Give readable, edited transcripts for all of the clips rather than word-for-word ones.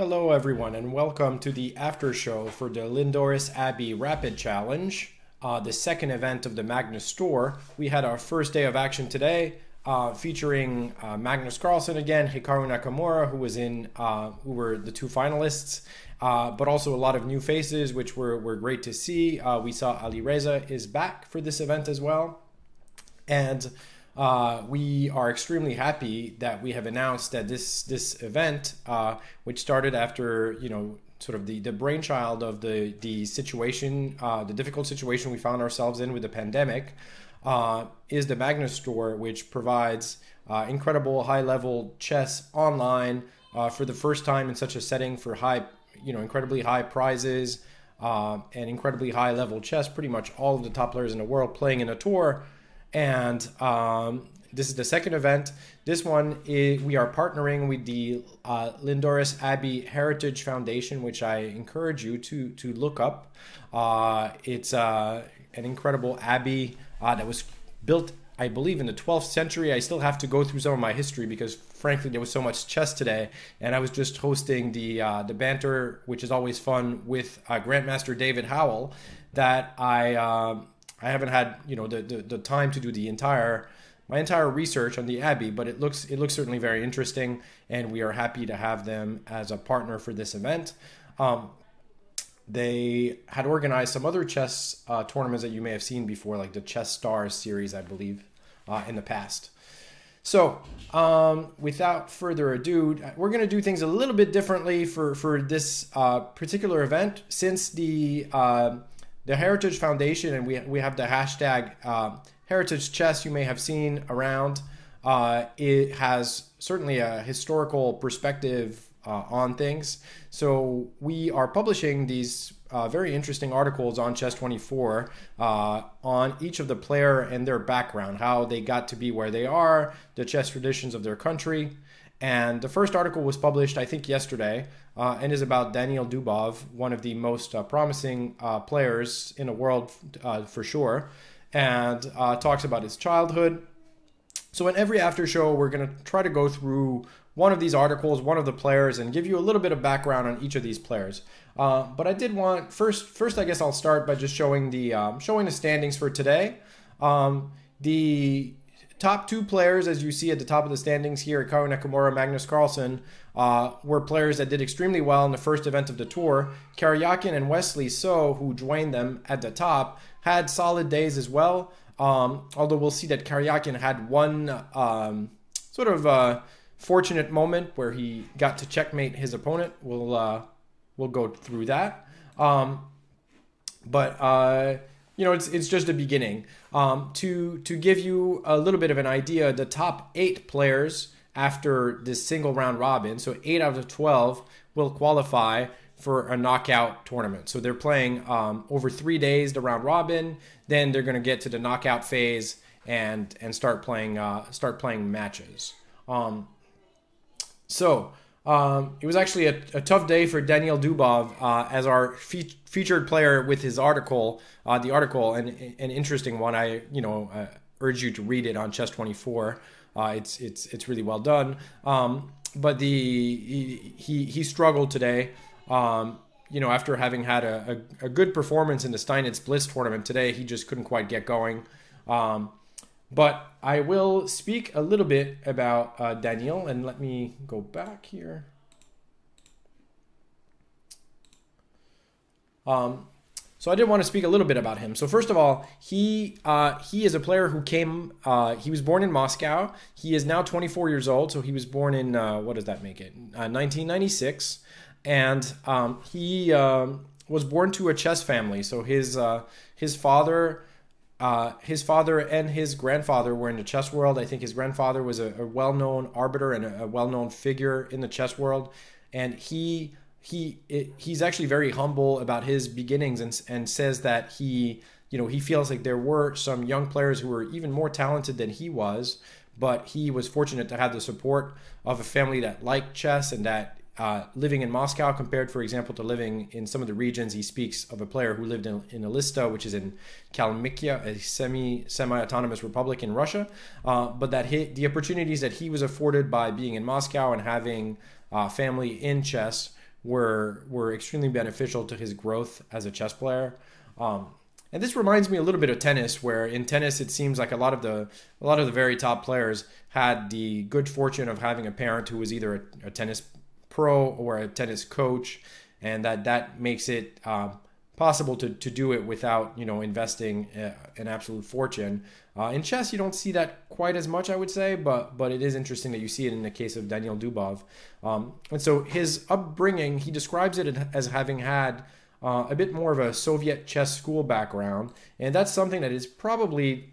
Hello everyone and welcome to the after show for the Lindores Abbey Rapid Challenge, the second event of the Magnus Tour. We had our first day of action today featuring Magnus Carlsen again, Hikaru Nakamura, who were the two finalists, but also a lot of new faces which were great to see. We saw Alireza is back for this event as well, and we are extremely happy that we have announced that this event, which started after, you know, sort of the brainchild of the situation, the difficult situation we found ourselves in with the pandemic, is the Magnus Tour, which provides incredible high-level chess online for the first time in such a setting for high, you know, incredibly high prizes and incredibly high-level chess. Pretty much all of the top players in the world playing in a tour. And this is the second event. This one is, we are partnering with the Lindores Abbey Heritage Foundation, which I encourage you to look up. It's an incredible abbey that was built, I believe, in the 12th century. I still have to go through some of my history because, frankly, there was so much chess today, and I was just hosting the banter, which is always fun, with Grandmaster David Howell, that I haven't had, you know, the time to do my entire research on the Abbey, but it looks certainly very interesting, and we are happy to have them as a partner for this event. They had organized some other chess tournaments that you may have seen before, like the Chess Stars series, I believe, in the past. So without further ado, we're going to do things a little bit differently for this particular event, since the Heritage Foundation, and we have the hashtag Heritage Chess you may have seen around. It has certainly a historical perspective on things. So we are publishing these very interesting articles on Chess24 on each of the player and their background, how they got to be where they are, the chess traditions of their country. And the first article was published, I think, yesterday, and is about Daniil Dubov, one of the most promising players in the world, for sure, and talks about his childhood. So in every after show, we're going to try to go through one of these articles, one of the players, and give you a little bit of background on each of these players. But I did want first, I guess I'll start by just showing the standings for today. The top two players, as you see at the top of the standings here, Hikaru Nakamura, Magnus Carlsen, were players that did extremely well in the first event of the tour. Karyakin and Wesley So, who joined them at the top, had solid days as well. Although we'll see that Karyakin had one sort of fortunate moment where he got to checkmate his opponent. We'll go through that. You know, it's just the beginning. To give you a little bit of an idea, the top 8 players after this single round robin, so 8 out of 12 will qualify for a knockout tournament. So they're playing over 3 days the round robin, then they're going to get to the knockout phase and start playing matches. It was actually a tough day for Daniil Dubov as our featured player with his article, an interesting one. I urge you to read it on Chess24. It's really well done. But he struggled today. You know, after having had a good performance in the Steinitz Blitz tournament today, he just couldn't quite get going. But I will speak a little bit about Daniil, and let me go back here. So I did want to speak a little bit about him. So first of all, he is a player who came, he was born in Moscow. He is now 24 years old, so he was born in, what does that make it, 1996. And he was born to a chess family. So his father and his grandfather were in the chess world. I think his grandfather was a well-known arbiter and a well-known figure in the chess world, and he's actually very humble about his beginnings, and says that he feels like there were some young players who were even more talented than he was, but he was fortunate to have the support of a family that liked chess, and that living in Moscow compared, for example, to living in some of the regions. He speaks of a player who lived in Alista, which is in Kalmykia, a semi-autonomous republic in Russia, but that the opportunities that he was afforded by being in Moscow and having family in chess were extremely beneficial to his growth as a chess player. And this reminds me a little bit of tennis, where in tennis it seems like a lot of the very top players had the good fortune of having a parent who was either a tennis pro or a tennis coach, and that makes it possible to do it without, you know, investing an absolute fortune. In chess, you don't see that quite as much, I would say, but it is interesting that you see it in the case of Daniil Dubov. And so his upbringing, he describes it as having had a bit more of a Soviet chess school background, and that's something that is probably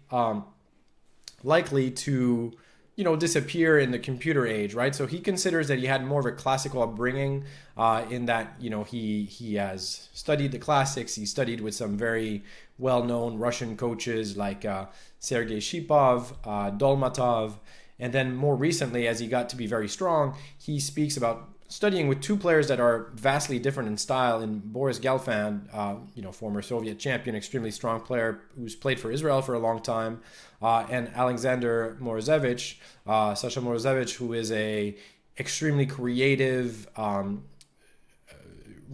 likely to, you know, disappear in the computer age, right? So he considers that he had more of a classical upbringing, in that, you know, he has studied the classics. He studied with some very well-known Russian coaches like Sergei Shipov, Dolmatov, and then more recently, as he got to be very strong, he speaks about studying with two players that are vastly different in style, in Boris Gelfand, you know, former Soviet champion, extremely strong player who's played for Israel for a long time, and Alexander Morozevich, Sasha Morozevich, who is a extremely creative,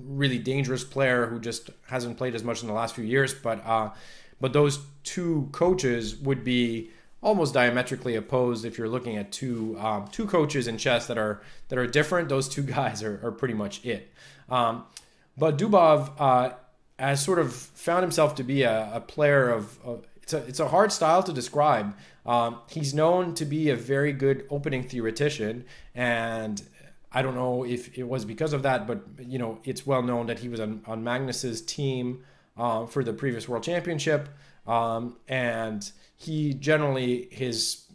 really dangerous player who just hasn't played as much in the last few years. But those two coaches would be almost diametrically opposed. If you're looking at two coaches in chess that are different, those two guys are pretty much it. But Dubov has sort of found himself to be a player of, it's a hard style to describe. He's known to be a very good opening theoretician, and I don't know if it was because of that, but, you know, it's well known that he was on Magnus's team for the previous World Championship. And he generally is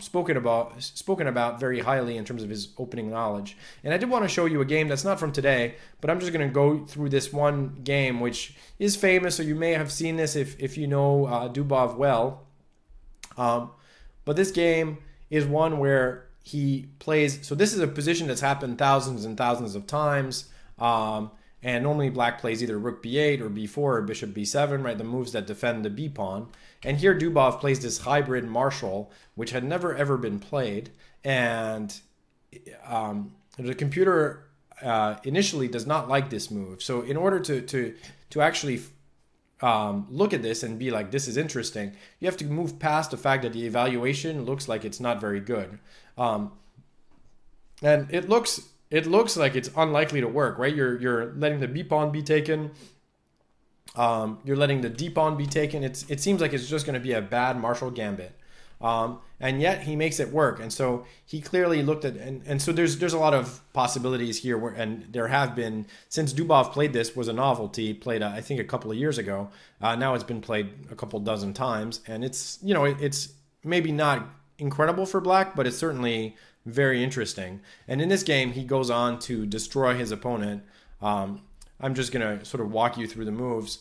spoken about very highly in terms of his opening knowledge. And I did want to show you a game that's not from today, but I'm just going to go through this one game, which is famous, so you may have seen this if you know Dubov well. But this game is one where he plays, so this is a position that's happened thousands and thousands of times. And normally black plays either rook b8 or b4 or bishop b7, right? The moves that defend the b pawn. And here Dubov plays this hybrid marshal, which had never ever been played. And the computer initially does not like this move. So in order to actually look at this and be like, this is interesting, you have to move past the fact that the evaluation looks like it's not very good. And it looks like it's unlikely to work, right? You're letting the B pawn be taken. You're letting the D pawn be taken. It seems like it's just going to be a bad martial gambit, and yet he makes it work. And so he clearly looked at, and so there's a lot of possibilities here, where, and there have been since Dubov played this, was a novelty, played I think a couple of years ago. Now it's been played a couple dozen times, and it's, you know, it's maybe not incredible for black, but it's certainly very interesting. And in this game, he goes on to destroy his opponent. I'm just going to sort of walk you through the moves.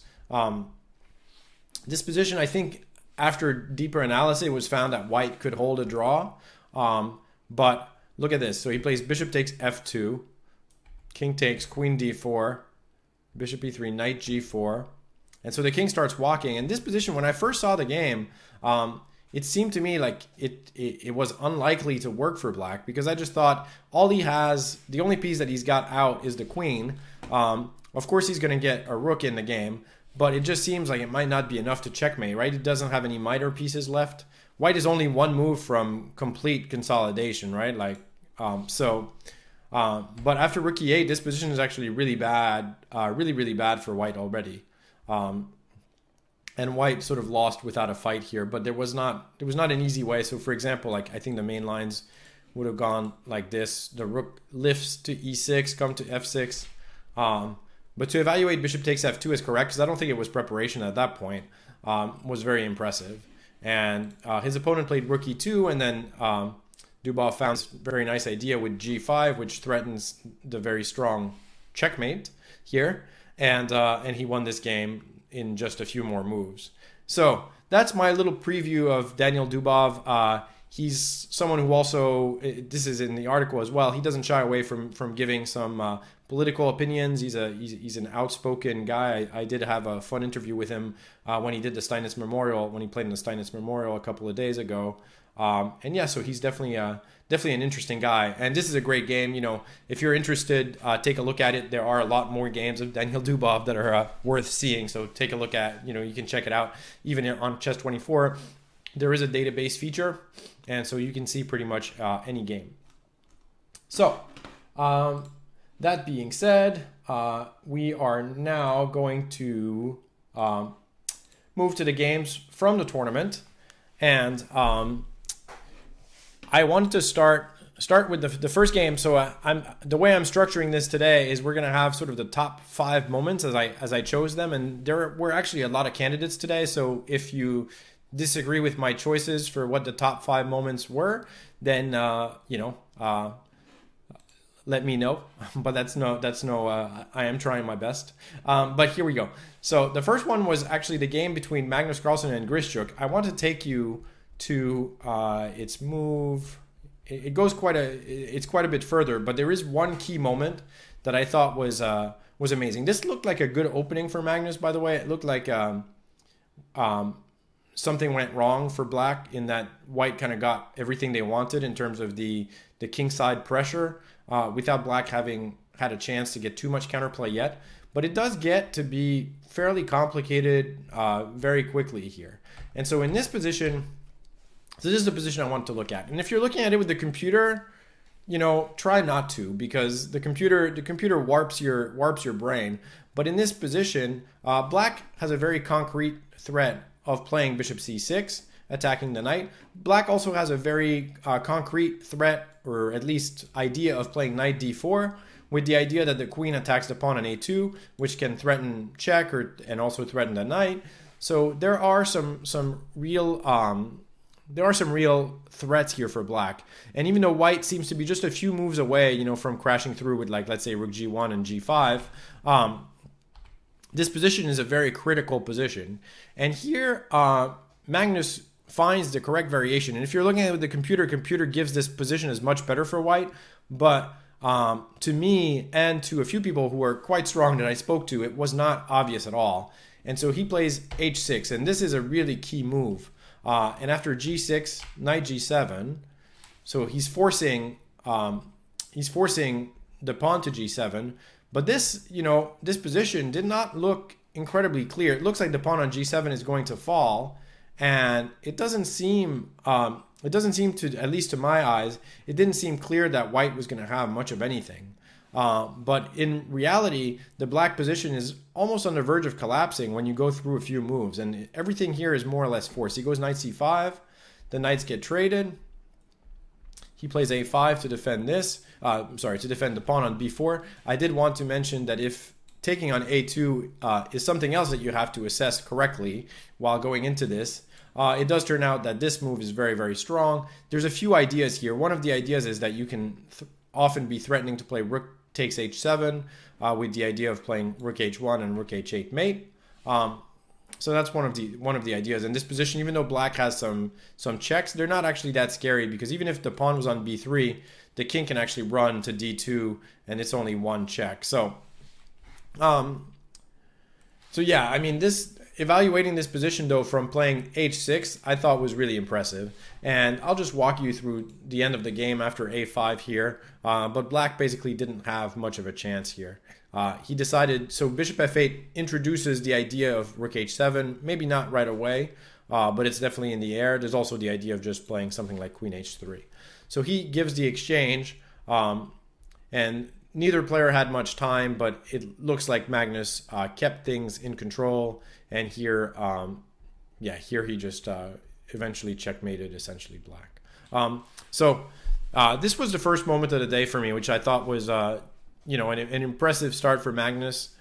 This position, I think, after deeper analysis, it was found that white could hold a draw. But look at this. So he plays bishop takes f2, king takes queen d4, bishop e3, knight g4. And so the king starts walking. And this position, when I first saw the game, it seemed to me like it was unlikely to work for black, because I just thought all he has, the only piece that he's got out is the queen. Of course, he's going to get a rook in the game, but it just seems like it might not be enough to checkmate, right? It doesn't have any miter pieces left. White is only one move from complete consolidation, right? Like, but after rook e8, this position is actually really bad, really, really bad for white already. And white sort of lost without a fight here, but there was not an easy way. So for example, like I think the main lines would have gone like this: the rook lifts to e6, come to f6. But to evaluate bishop takes f2 is correct, because I don't think it was preparation at that point. Was very impressive, and his opponent played rook e2, and then Dubov found a very nice idea with g5, which threatens the very strong checkmate here, and he won this game in just a few more moves. So that's my little preview of Daniil Dubov. he's someone who also, this is in the article as well, he doesn't shy away from giving some political opinions. He's an outspoken guy. I did have a fun interview with him when he did the Steinitz Memorial, when he played in the Steinitz Memorial a couple of days ago. And yeah, so he's definitely an interesting guy. And this is a great game. You know, if you're interested, take a look at it. There are a lot more games of Daniil Dubov that are worth seeing. So take a look at, you know, you can check it out. Even on Chess24, there is a database feature. And so you can see pretty much any game. So that being said, we are now going to move to the games from the tournament. And I wanted to start with the first game. So the way I'm structuring this today is we're going to have sort of the top 5 moments as I chose them, and there were actually a lot of candidates today. So if you disagree with my choices for what the top 5 moments were, then you know, let me know. But that's no. I am trying my best. But here we go. So the first one was actually the game between Magnus Carlsen and Grischuk. I want to take you to its move. It goes quite a bit further, but there is one key moment that I thought was amazing. This looked like a good opening for Magnus. By the way, it looked like something went wrong for Black, in that White kind of got everything they wanted in terms of the king side pressure, without Black having had a chance to get too much counterplay yet. But it does get to be fairly complicated very quickly here. And so in this position, so this is the position I want to look at. And if you're looking at it with the computer, you know, try not to, because the computer warps your brain. But in this position, Black has a very concrete threat of playing bishop c6, attacking the knight. Black also has a very concrete threat, or at least idea, of playing knight d4, with the idea that the queen attacks the pawn on a2, which can threaten check and also threaten the knight. So there are some real threats here for Black. And even though White seems to be just a few moves away, you know, from crashing through with, like, let's say rook g1 and g5, this position is a very critical position. And here Magnus finds the correct variation. And if you're looking at it with the computer gives this position as much better for White. But to me, and to a few people who are quite strong that I spoke to, it was not obvious at all. And so he plays h6, and this is a really key move. And after g6, knight g7, so he's forcing the pawn to g7. But this, you know, this position did not look incredibly clear. It looks like the pawn on g7 is going to fall. And it doesn't seem to, at least to my eyes, it didn't seem clear that White was going to have much of anything. But in reality, the Black position is almost on the verge of collapsing when you go through a few moves. And everything here is more or less forced. He goes knight c5. The knights get traded. He plays a5 to defend this. To defend the pawn on b4. I did want to mention that if taking on a2 is something else that you have to assess correctly while going into this, it does turn out that this move is very, very strong. There's a few ideas here. One of the ideas is that you can often be threatening to play rook takes h7 with the idea of playing rook h1 and rook h8 mate. So that's one of the ideas. In this position, even though Black has some checks, they're not actually that scary, because even if the pawn was on b3, the king can actually run to d2, and it's only one check. So, yeah, I mean, evaluating this position though from playing h6, I thought was really impressive. And I'll just walk you through the end of the game after a5 here. But Black basically didn't have much of a chance here. He decided, so bishop f8 introduces the idea of rook h7, maybe not right away, but it's definitely in the air. There's also the idea of just playing something like queen h3. So he gives the exchange, and neither player had much time, but it looks like Magnus kept things in control. And here, here he just eventually checkmated, essentially, Black. This was the first moment of the day for me, which I thought was, you know, an impressive start for Magnus.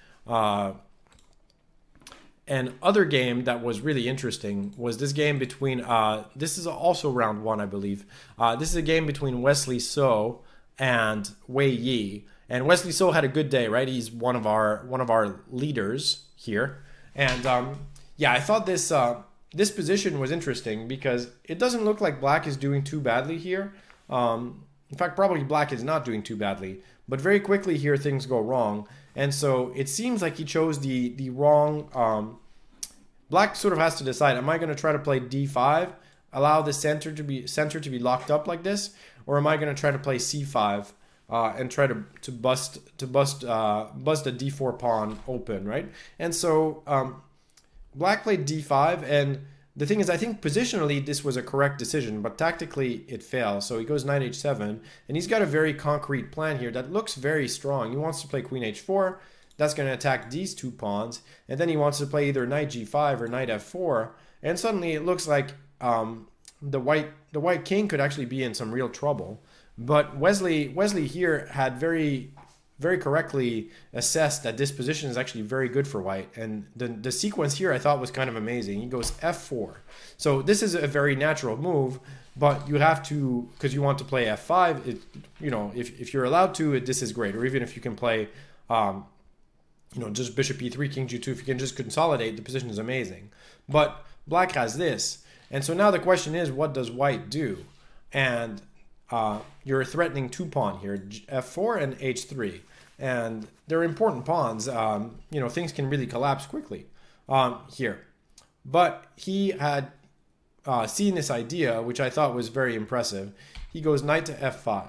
And other game that was really interesting was this game between, this is also round one, I believe. This is a game between Wesley So and Wei Yi. And Wesley So had a good day, right? He's one of our leaders here. And yeah, I thought this this position was interesting because it doesn't look like black is doing too badly here. In fact, probably black is not doing too badly, but very quickly here things go wrong. And so it seems like he chose the wrong, black sort of has to decide, am I going to try to play d5, allow the center to be locked up like this, or am I going to try to play c5 and try to bust a d4 pawn open, right? And so black played d5, and the thing is, I think positionally this was a correct decision, but tactically it fails. So he goes knight h7, and he's got a very concrete plan here that looks very strong. He wants to play queen h4. That's going to attack these two pawns, and then he wants to play either knight g5 or knight f4, and suddenly it looks like the white king could actually be in some real trouble. But Wesley here had very correctly assessed that this position is actually very good for white, and the sequence here I thought was kind of amazing. He goes f4, so this is a very natural move, but you have to, because you want to play f5. It, you know, if you're allowed to, this is great. Or even if you can play, you know, just bishop e3, king g2, if you can just consolidate, the position is amazing. But black has this, and so now the question is, what does white do? And you're threatening two pawn here, f4 and h3, and they're important pawns. You know, things can really collapse quickly here. But he had seen this idea, which I thought was very impressive. He goes knight to f5.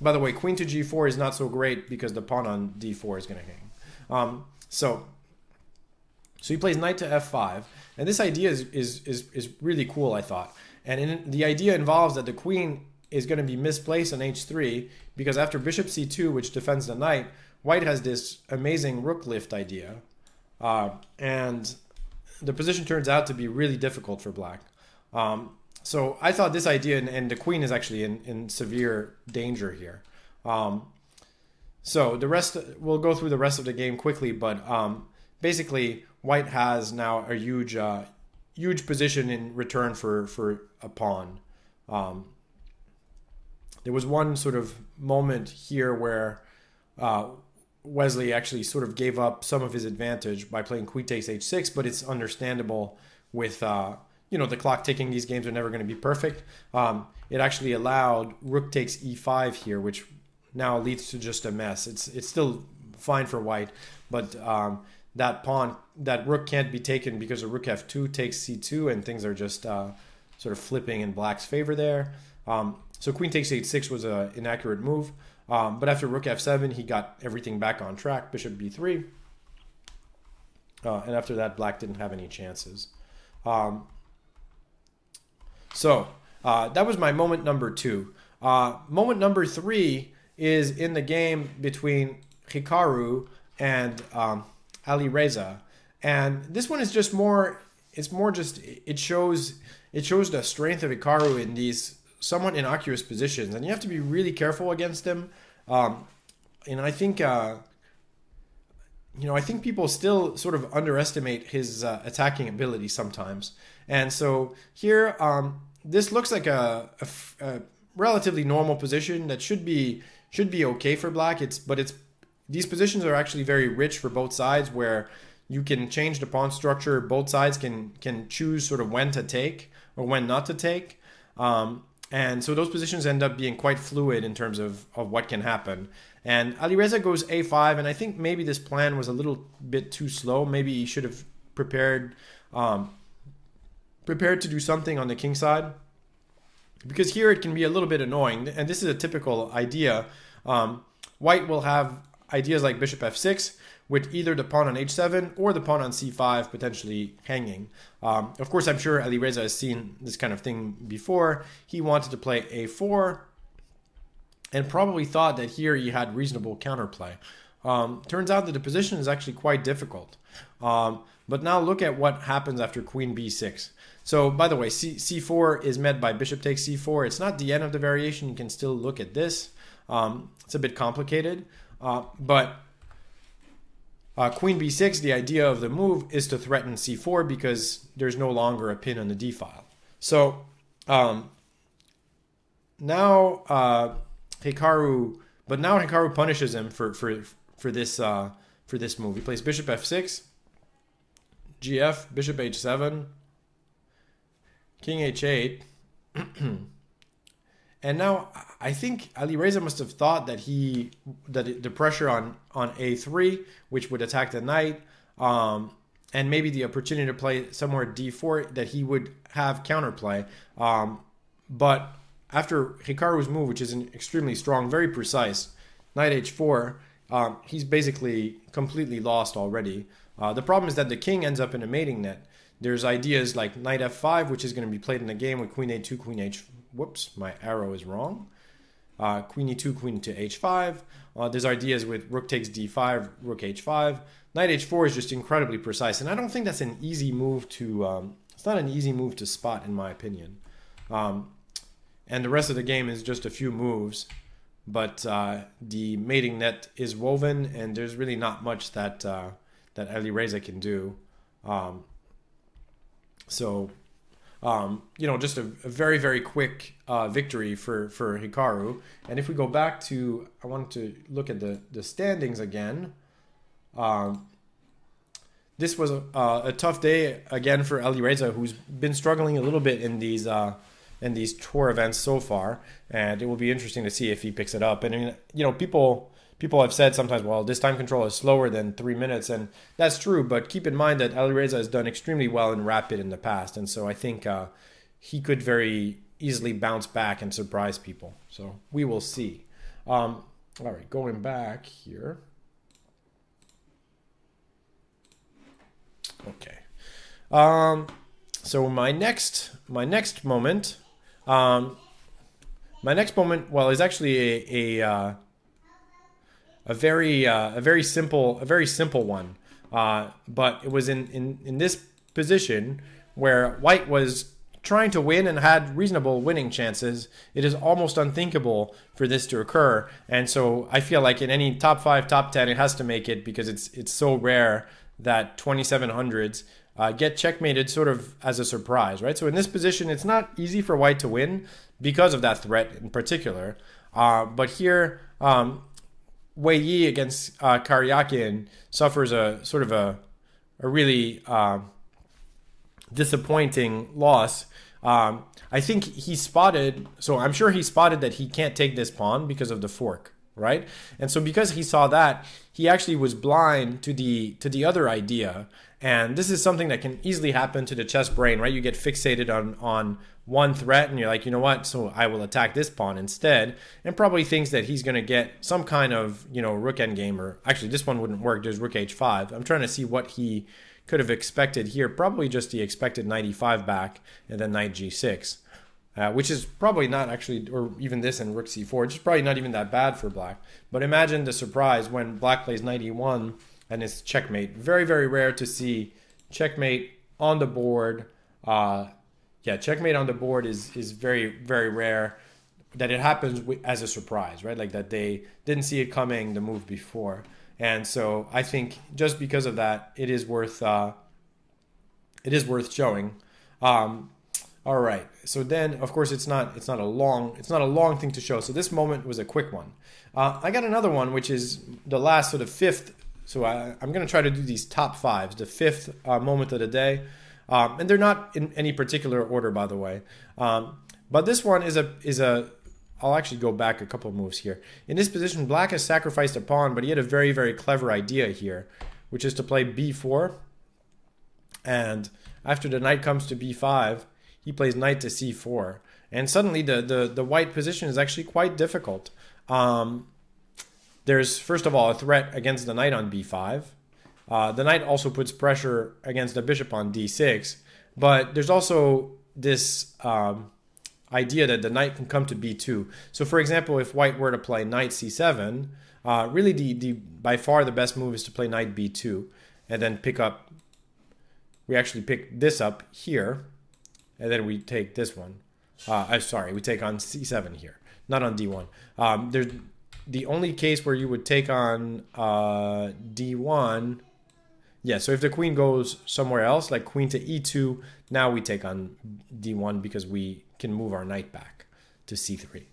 By the way, queen to g4 is not so great because the pawn on d4 is going to hang. So he plays knight to f5, and this idea is really cool, I thought. And the idea involves that the queen is going to be misplaced on h3, because after bishop c2, which defends the knight, white has this amazing rook lift idea, and the position turns out to be really difficult for black. So I thought this idea, and the queen is actually in severe danger here. So the rest, we'll go through the rest of the game quickly, but basically white has now a huge huge position in return for a pawn. There was one sort of moment here where Wesley actually sort of gave up some of his advantage by playing queen takes h6, but it's understandable with, you know, the clock ticking. These games are never going to be perfect. It actually allowed rook takes e5 here, which now leads to just a mess. It's still fine for white, but that rook can't be taken because of rook f2 takes c2, and things are just sort of flipping in black's favor there. So queen takes h6 was an inaccurate move, but after rook f7, he got everything back on track, bishop b3, and after that, black didn't have any chances. That was my moment number two. Moment number three is in the game between Hikaru and Alireza, and this one is just more, it's more just, it shows the strength of Hikaru in these somewhat innocuous positions, and you have to be really careful against him. And I think, you know, I think people still sort of underestimate his attacking ability sometimes. And so here, this looks like a relatively normal position that should be okay for black. These positions are actually very rich for both sides, where you can change the pawn structure. Both sides can choose sort of when to take or when not to take. And so those positions end up being quite fluid in terms of what can happen. And Alireza goes a5, and I think maybe this plan was a little bit too slow. Maybe he should have prepared to do something on the king side, because here it can be a little bit annoying. And this is a typical idea. White will have ideas like bishop f6, with either the pawn on h7 or the pawn on c5 potentially hanging. Of course, I'm sure Alireza has seen this kind of thing before. He wanted to play a4 and probably thought that here he had reasonable counterplay. Turns out that the position is actually quite difficult. But now look at what happens after queen b6. So, by the way, c4 is met by bishop takes c4. It's not the end of the variation. You can still look at this. It's a bit complicated, but queen b6, the idea of the move is to threaten c4 because there's no longer a pin on the d-file. So now Hikaru punishes him for this move. He plays bishop f6, gf, bishop h7, King h8. And now I think Alireza must have thought that the pressure on a3, which would attack the knight, and maybe the opportunity to play somewhere d4, that he would have counterplay. But after Hikaru's move, which is an extremely strong, very precise, knight h4, he's basically completely lost already. The problem is that the king ends up in a mating net. There's ideas like knight f5, which is going to be played in the game with queen a2, queen h4. Whoops, my arrow is wrong. Queen e2, queen to h5. There's ideas with rook takes d5, rook h5. Knight h4 is just incredibly precise, and I don't think that's an easy move to... it's not an easy move to spot, in my opinion. And the rest of the game is just a few moves, but the mating net is woven, and there's really not much that that Alireza can do. You know, just a very, very quick victory for Hikaru. And if we go back to, I want to look at the standings again. This was a tough day again for Alireza, who's been struggling a little bit in these tour events so far. And it will be interesting to see if he picks it up. And I mean, you know, people have said sometimes, well, this time control is slower than 3 minutes, and that's true, but keep in mind that Alireza has done extremely well in Rapid in the past, and so I think he could very easily bounce back and surprise people. So we will see. All right, going back here. Okay. So my next moment, well, is actually a very simple one, but it was in this position where White was trying to win and had reasonable winning chances. It is almost unthinkable for this to occur, and so I feel like in any top 5, top 10, it has to make it, because it's so rare that 2700s get checkmated sort of as a surprise, right? So in this position, it's not easy for White to win because of that threat in particular, but here. Wei Yi against Karyakin suffers a sort of a really disappointing loss. I think he spotted, so I'm sure he spotted that he can't take this pawn because of the fork, right? And so because he saw that, he actually was blind to the other idea. And this is something that can easily happen to the chess brain, right? You get fixated on one threat, and you're like, you know what? So I will attack this pawn instead, and probably thinks that he's going to get some kind of, you know, rook endgame, or actually this one wouldn't work. There's rook h5. I'm trying to see what he could have expected here. Probably just the expected knight e5 back and then knight g6, which is probably not actually, or even this and rook c4, just probably not even that bad for Black. But imagine the surprise when Black plays knight e1. And it's checkmate. Very, very rare to see checkmate on the board. Yeah, checkmate on the board is very, very rare that it happens as a surprise, right? Like that they didn't see it coming, the move before. And so I think just because of that, it is worth showing. All right. So then, of course, it's not a long thing to show. So this moment was a quick one. I got another one, which is the last, sort of fifth. So I'm going to try to do these top fives, the fifth moment of the day. And they're not in any particular order, by the way. But this one is a. I'll actually go back a couple moves here. In this position, Black has sacrificed a pawn, but he had a very, very clever idea here, which is to play b4. And after the knight comes to b5, he plays knight to c4. And suddenly the white position is actually quite difficult. There's, first of all, a threat against the knight on b5. The knight also puts pressure against the bishop on d6. But there's also this idea that the knight can come to b2. So, for example, if white were to play knight c7, really by far the best move is to play knight b2. And then we actually pick this up here. And then we take this one. We take on c7 here, not on d1. The only case where you would take on d1, yeah, so if the queen goes somewhere else, like queen to e2, now we take on d1 because we can move our knight back to c3.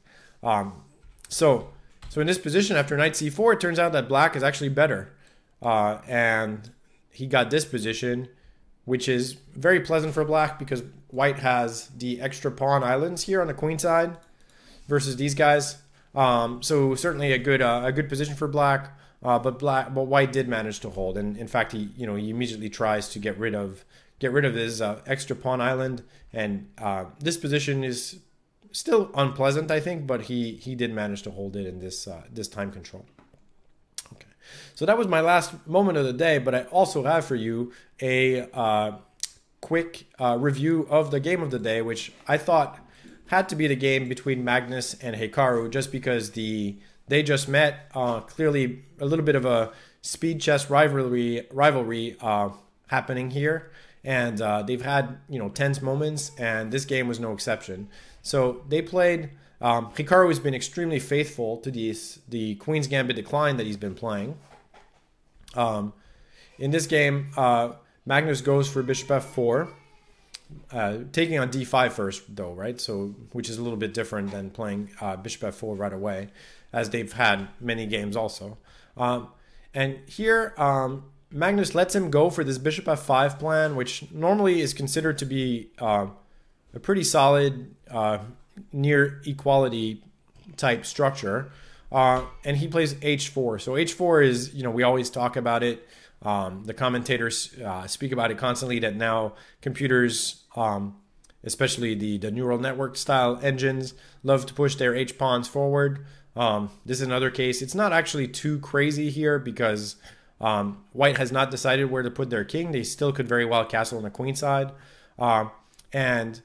So in this position, after knight c4, it turns out that Black is actually better. And he got this position which is very pleasant for black because white has the extra pawn islands here on the queen side versus these guys. So certainly a good position for black. But white did manage to hold, and in fact he, he immediately tries to get rid of his extra pawn island, and this position is still unpleasant, I think, but he did manage to hold it in this this time control. Okay, so that was my last moment of the day, but I also have for you a quick review of the game of the day, which I thought had to be the game between Magnus and Hikaru, just because they just met. Clearly a little bit of a speed chess rivalry happening here, and they've had tense moments, and this game was no exception. So they played. Hikaru has been extremely faithful to the Queen's Gambit decline that he's been playing. In this game, Magnus goes for Bishop F4, taking on D5 first, though, right? So which is a little bit different than playing Bishop F4 right away, as they've had many games also. And here, Magnus lets him go for this Bishop F5 plan, which normally is considered to be a pretty solid near equality type structure. And he plays H4. So H4 is, we always talk about it. The commentators speak about it constantly, that now computers, especially the neural network style engines, love to push their H pawns forward. This is another case. It's not actually too crazy here because white has not decided where to put their king. They still could very well castle on the queen side. And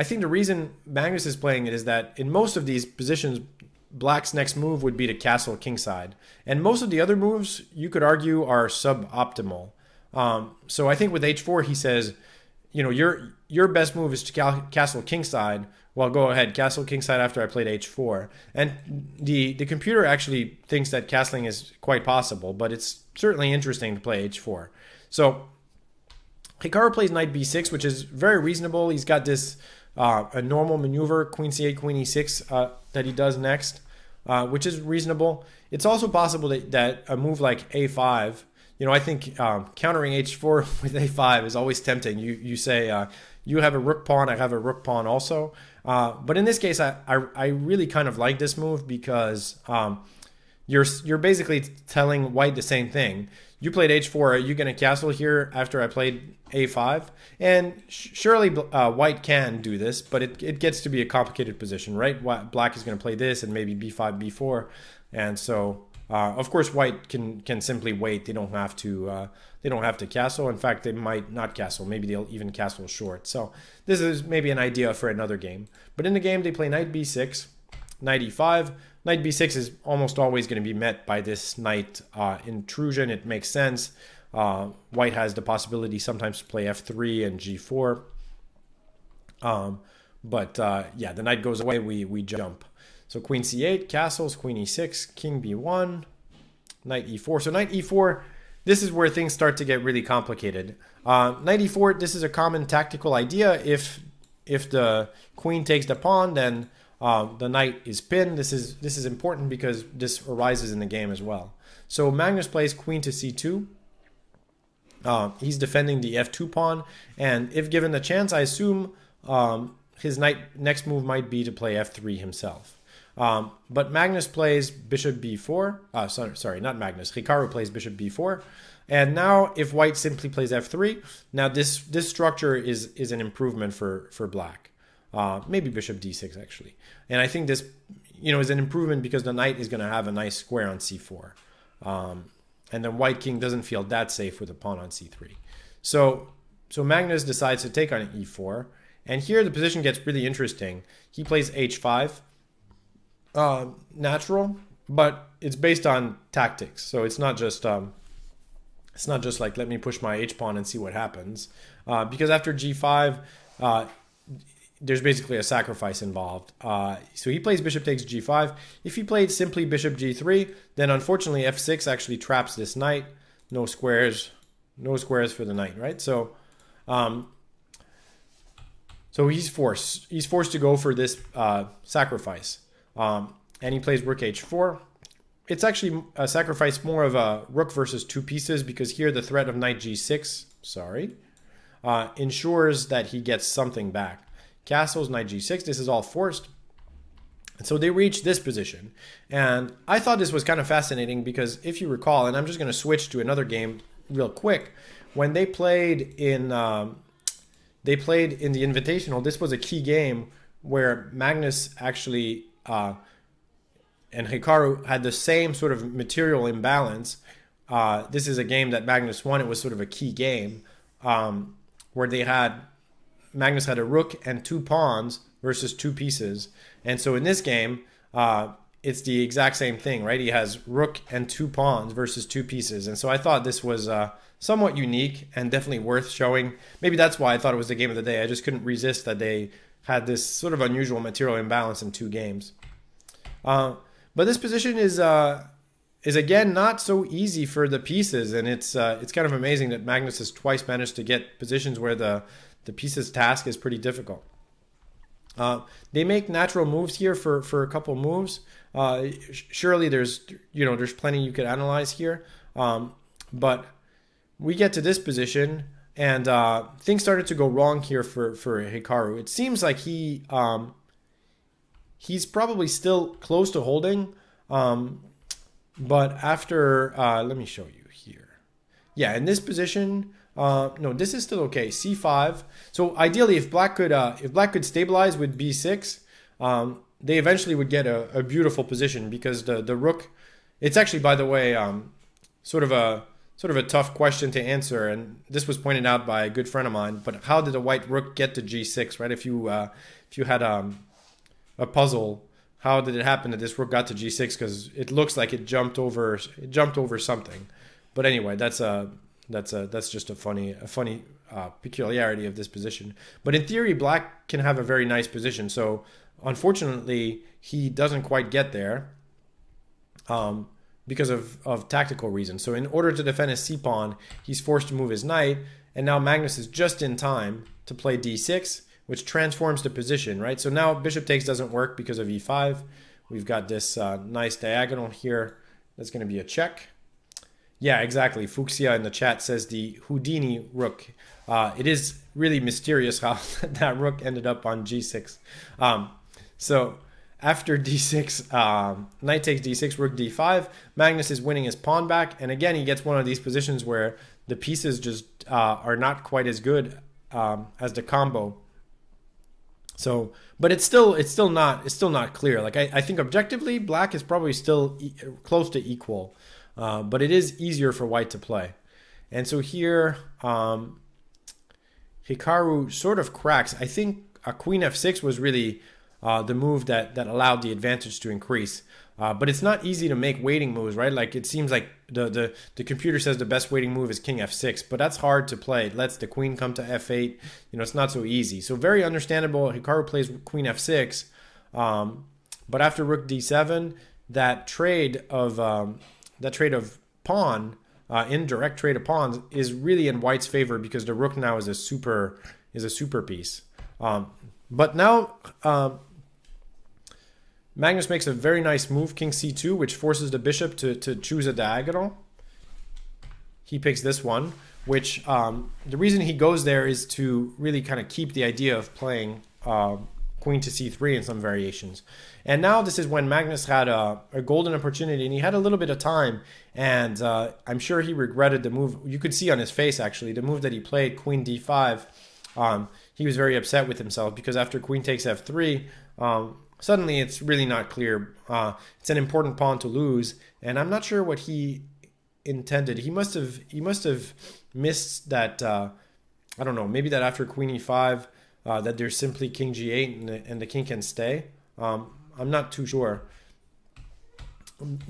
I think the reason Magnus is playing it is that in most of these positions, black's next move would be to castle king side. And most of the other moves, you could argue, are suboptimal. So I think with H4, he says, your best move is to castle king side. Well, go ahead, castle kingside after I played h4. And the computer actually thinks that castling is quite possible, but it's certainly interesting to play h4. So Hikaru plays knight b6, which is very reasonable. He's got this a normal maneuver, queen c8, queen e6 that he does next, which is reasonable. It's also possible that a move like a5, I think countering h4 with a5 is always tempting. You say, you have a rook pawn, I have a rook pawn also. But in this case, I really kind of like this move because you're basically telling white the same thing. You played h4, are you going to castle here after I played a5? And surely white can do this, but it gets to be a complicated position, right? Black is going to play this and maybe b5, b4. And so, of course, white can simply wait. They don't have to. They don't have to castle. In fact, they might not castle. Maybe they'll even castle short. So this is maybe an idea for another game. But in the game, they play knight b6, knight e5. Knight b6 is almost always going to be met by this knight intrusion. It makes sense. White has the possibility sometimes to play f3 and g4. Yeah, the knight goes away. We jump. So queen c8, castles, queen e6, king b1, knight e4. So knight e4, this is where things start to get really complicated. Knight e4, this is a common tactical idea. If the queen takes the pawn, then the knight is pinned. This is important because this arises in the game as well. So Magnus plays queen to c2. He's defending the f2 pawn, and if given the chance, I assume his next move might be to play f3 himself. But Magnus plays bishop b4, sorry, not Magnus, Hikaru plays bishop b4. And now if white simply plays f3, now this structure is an improvement for black. Maybe bishop d6 actually. And I think this, is an improvement because the knight is going to have a nice square on c4. And the white king doesn't feel that safe with a pawn on c3. So Magnus decides to take on e4. And here the position gets really interesting. He plays h5. Natural, but it's based on tactics, so it's not just like let me push my h pawn and see what happens, because after g5 there's basically a sacrifice involved. So he plays bishop takes g5. If he played simply bishop g3, then unfortunately f6 actually traps this knight. No squares for the knight, right? So so he's forced to go for this sacrifice. And he plays rook h4. It's actually a sacrifice more of a rook versus two pieces, because here the threat of knight g6, sorry, ensures that he gets something back. Castles, knight g6, this is all forced. And so they reach this position. And I thought this was kind of fascinating because if you recall, and I'm just going to switch to another game real quick, when they played in the Invitational, this was a key game where Magnus actually and Hikaru had the same sort of material imbalance. This is a game that Magnus won. It was sort of a key game where they had Magnus had a rook and two pawns versus two pieces. And so in this game, it's the exact same thing, right? He has rook and two pawns versus two pieces. And so I thought this was somewhat unique and definitely worth showing. Maybe that's why I thought it was the game of the day. I just couldn't resist that they had this sort of unusual material imbalance in two games. But this position is again not so easy for the pieces, and it's kind of amazing that Magnus has twice managed to get positions where the pieces task is pretty difficult. They make natural moves here for a couple moves. Surely there's plenty you could analyze here, but we get to this position and things started to go wrong here for Hikaru. It seems like he he's probably still close to holding, but after let me show you here. Yeah, in this position, no, this is still okay. C5. So ideally, if Black could stabilize with B6, they eventually would get a beautiful position because the rook. It's actually, by the way, sort of a tough question to answer, and this was pointed out by a good friend of mine. But how did the white rook get to G6? Right? If you had a puzzle, how did it happen that this rook got to G6? Because it looks like it jumped over something. But anyway, that's just a funny peculiarity of this position. But in theory, Black can have a very nice position. So unfortunately, he doesn't quite get there because of tactical reasons. So in order to defend his c-pawn, he's forced to move his knight, and now Magnus is just in time to play d6, which transforms the position, right? So now bishop takes doesn't work because of e5. We've got this nice diagonal here. That's going to be a check. Yeah, exactly. Fuchsia in the chat says the Houdini rook. It is really mysterious how that rook ended up on g6. So after d6, knight takes d6, rook d5. Magnus is winning his pawn back. And again, he gets one of these positions where the pieces just are not quite as good as the combo. So, but it's still not clear. Like I think objectively, Black is probably still close to equal. But it is easier for white to play. And so here, Hikaru sort of cracks. I think a queen f6 was really the move that allowed the advantage to increase. But it's not easy to make waiting moves, right? Like it seems like the computer says the best waiting move is king f6, but that's hard to play. It lets the queen come to f8. It's not so easy. So very understandable. Hikaru plays queen f6. But after rook d7, that trade of pawn, indirect trade of pawns, is really in white's favor because the rook now is a super piece. But now Magnus makes a very nice move, king c2, which forces the bishop to choose a diagonal. He picks this one, which the reason he goes there is to really kind of keep the idea of playing queen to c3 in some variations. And now this is when Magnus had a golden opportunity, and he had a little bit of time, and I'm sure he regretted the move. You could see on his face, actually, the move that he played, queen d5. He was very upset with himself because after queen takes f3, suddenly it's really not clear. It's an important pawn to lose, and I'm not sure what he intended. He must have missed that, I don't know, maybe that after queen e5, that there's simply king g8 and the king can stay. I'm not too sure,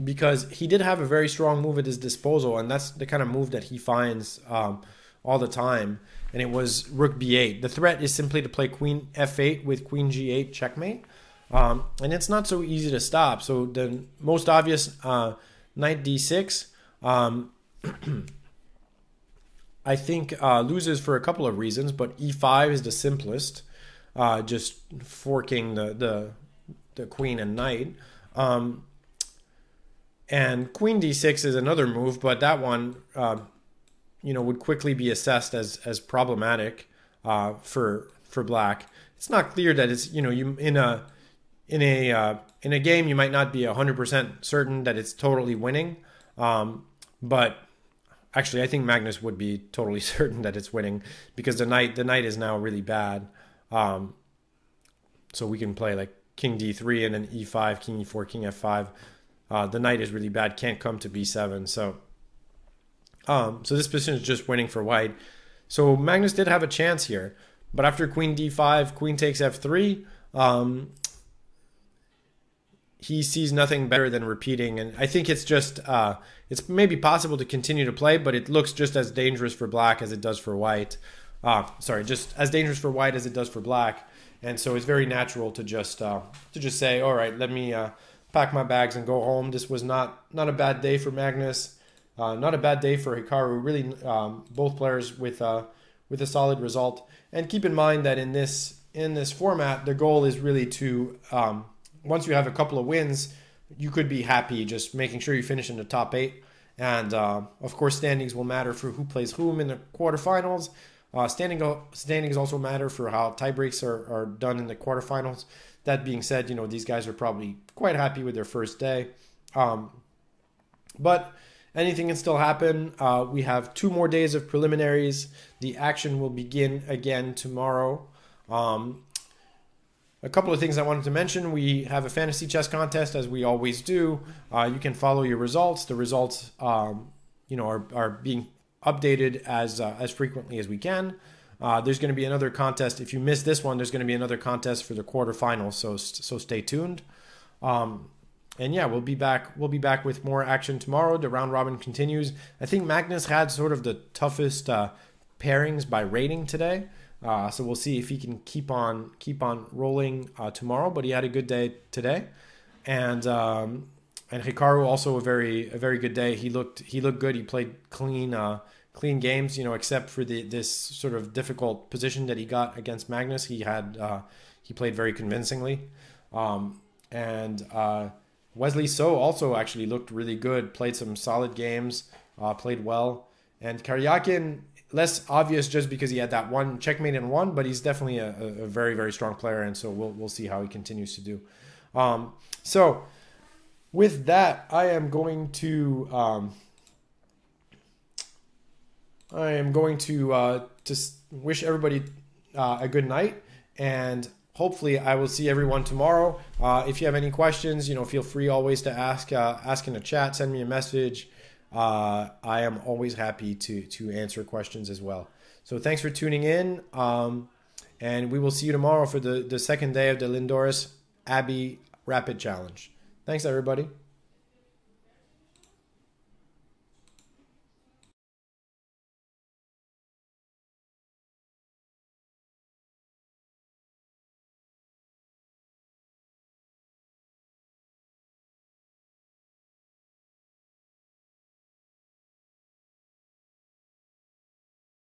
because he did have a very strong move at his disposal, and that's the kind of move that he finds all the time, and it was rook b8. The threat is simply to play queen f8 with queen g8 checkmate, and it's not so easy to stop. So the most obvious, knight d6, I think loses for a couple of reasons, but e5 is the simplest, just forking the queen and knight. And queen d6 is another move, but that one, you know, would quickly be assessed as problematic for Black. It's not clear that it's, you know, you in a game you might not be 100% certain that it's totally winning, but actually I think Magnus would be totally certain that it's winning because the knight is now really bad. So we can play like king d3 and then e5, king e4, king f5. The knight is really bad, can't come to b7. So this position is just winning for white. So Magnus did have a chance here, but after queen d5, queen takes f3, he sees nothing better than repeating. And I think it's just, it's maybe possible to continue to play, but it looks just as dangerous for black as it does for white. Sorry, just as dangerous for white as it does for black. And so it's very natural to just say, all right, let me pack my bags and go home. This was not a bad day for Magnus. Not a bad day for Hikaru. Really, both players with a solid result. And keep in mind that in this format, the goal is really to once you have a couple of wins, you could be happy just making sure you finish in the top 8. And of course, standings will matter for who plays whom in the quarterfinals. Standings also matter for how tiebreaks are done in the quarterfinals. That being said, you know, these guys are probably quite happy with their first day, but anything can still happen. We have 2 more days of preliminaries. The action will begin again tomorrow. A couple of things I wanted to mention. We have a fantasy chess contest, as we always do. You can follow your results. The results you know, are being updated as frequently as we can. There's going to be another contest. If you miss this one, there's going to be another contest for the quarterfinals, so stay tuned. And yeah, we'll be back with more action tomorrow. The round robin continues. I think Magnus had sort of the toughest pairings by rating today. So we'll see if he can keep on rolling tomorrow, but he had a good day today. And Hikaru also a very good day. He looked good. He played clean games, you know, except for this sort of difficult position that he got against Magnus. He played very convincingly. And Wesley So also actually looked really good, played some solid games, played well. And Karyakin, less obvious just because he had that one checkmate and won, but he's definitely a very, very strong player, and so we'll see how he continues to do. So with that, I am going to wish everybody a good night, and hopefully I will see everyone tomorrow. If you have any questions, you know, feel free always to ask in the chat, send me a message. I am always happy to answer questions as well. So thanks for tuning in. And we will see you tomorrow for the second day of the Lindores Abbey Rapid Challenge. Thanks, everybody.